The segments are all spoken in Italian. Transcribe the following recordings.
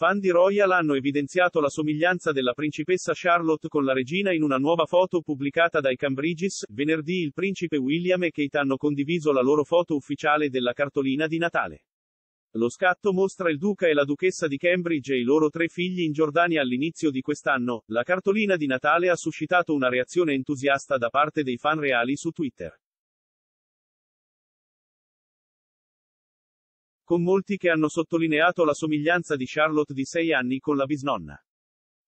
fan di Royal hanno evidenziato la somiglianza della principessa Charlotte con la regina in una nuova foto pubblicata dai Cambridges. Venerdì il principe William e Kate hanno condiviso la loro foto ufficiale della cartolina di Natale. Lo scatto mostra il duca e la duchessa di Cambridge e i loro 3 figli in Giordania all'inizio di quest'anno. La cartolina di Natale ha suscitato una reazione entusiasta da parte dei fan reali su Twitter, con molti che hanno sottolineato la somiglianza di Charlotte di 6 anni con la bisnonna.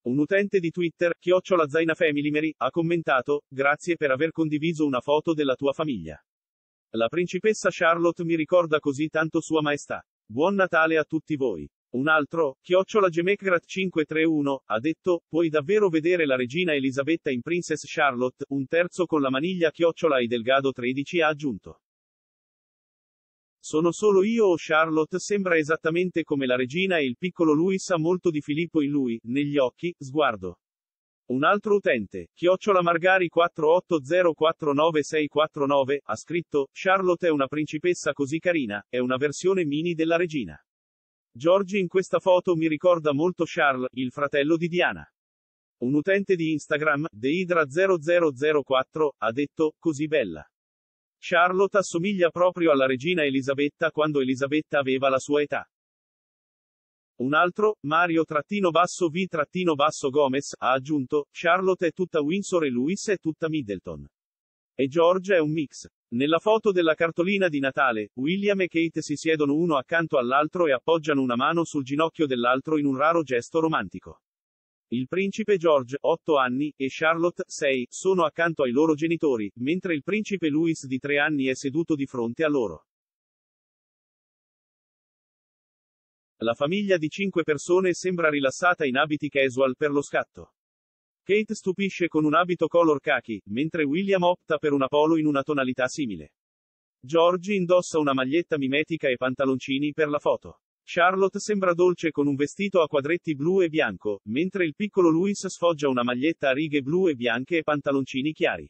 Un utente di Twitter, @zainafamilymerry, ha commentato: "Grazie per aver condiviso una foto della tua famiglia. La principessa Charlotte mi ricorda così tanto Sua Maestà. Buon Natale a tutti voi." Un altro, @gemecrat531, ha detto: "Puoi davvero vedere la regina Elisabetta in Princess Charlotte." Un terzo con la maniglia @idelgado13 ha aggiunto: "Sono solo io o Charlotte sembra esattamente come la regina e il piccolo Louis sa molto di Filippo in lui, negli occhi, sguardo." Un altro utente, @margari48049649, ha scritto: "Charlotte è una principessa così carina, è una versione mini della regina. George in questa foto mi ricorda molto Charles, il fratello di Diana." Un utente di Instagram, deidra0004, ha detto: "Così bella. Charlotte assomiglia proprio alla regina Elisabetta quando Elisabetta aveva la sua età." Un altro, Mario-V-Gomez, ha aggiunto: "Charlotte è tutta Windsor e Louis è tutta Middleton. E George è un mix." Nella foto della cartolina di Natale, William e Kate si siedono uno accanto all'altro e appoggiano una mano sul ginocchio dell'altro in un raro gesto romantico. Il principe George, 8 anni, e Charlotte, 6, sono accanto ai loro genitori, mentre il principe Louis di 3 anni è seduto di fronte a loro. La famiglia di 5 persone sembra rilassata in abiti casual per lo scatto. Kate stupisce con un abito color khaki, mentre William opta per una polo in una tonalità simile. George indossa una maglietta mimetica e pantaloncini per la foto. Charlotte sembra dolce con un vestito a quadretti blu e bianco, mentre il piccolo Louis sfoggia una maglietta a righe blu e bianche e pantaloncini chiari.